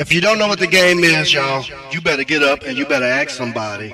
If you don't know what the game is, y'all, you better get up and you better ask somebody.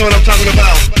Know what I'm talking about.